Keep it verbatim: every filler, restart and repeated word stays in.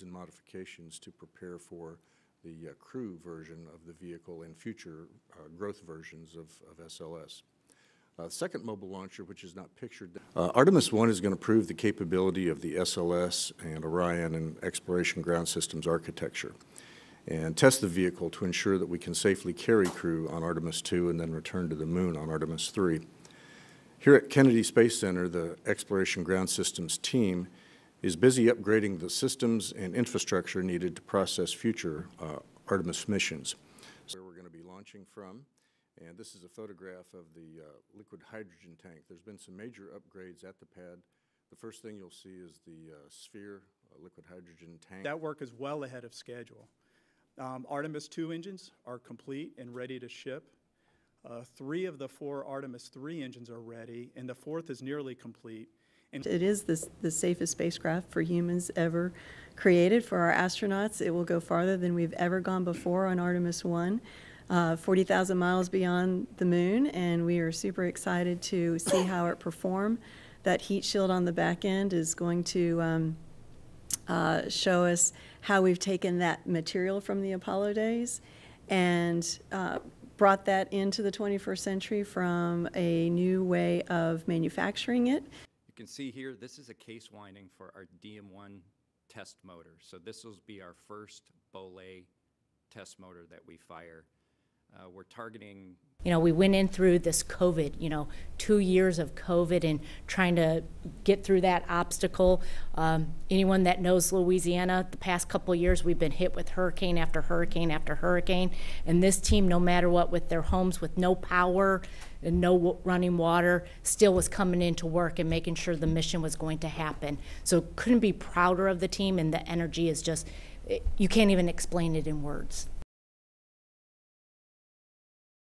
and modifications to prepare for the uh, crew version of the vehicle and future uh, growth versions of, of S L S. Uh, second mobile launcher, which is not pictured. Uh, Artemis one is going to prove the capability of the S L S and Orion and Exploration Ground Systems architecture and test the vehicle to ensure that we can safely carry crew on Artemis two and then return to the moon on Artemis three. Here at Kennedy Space Center, the Exploration Ground Systems team is busy upgrading the systems and infrastructure needed to process future uh, Artemis missions. So we're going to be launching from, and this is a photograph of the uh, liquid hydrogen tank. There's been some major upgrades at the pad. The first thing you'll see is the uh, Sphere uh, liquid hydrogen tank. That work is well ahead of schedule. Um, Artemis two engines are complete and ready to ship. Uh, three of the four Artemis three engines are ready, and the fourth is nearly complete. It is the, the safest spacecraft for humans ever created for our astronauts. It will go farther than we've ever gone before on Artemis one, uh, forty thousand miles beyond the moon, and we are super excited to see how it perform. That heat shield on the back end is going to um, uh, show us how we've taken that material from the Apollo days and uh, brought that into the twenty-first century from a new way of manufacturing it. You can see here, this is a case winding for our D M one test motor. So this will be our first Boley test motor that we fire. Uh, we're targeting... You know, we went in through this COVID, you know, two years of COVID and trying to get through that obstacle. Um, anyone that knows Louisiana, the past couple years we've been hit with hurricane after hurricane after hurricane. And this team, no matter what, with their homes, with no power, and no w running water, still was coming into work and making sure the mission was going to happen. So couldn't be prouder of the team, and the energy is just, it, you can't even explain it in words.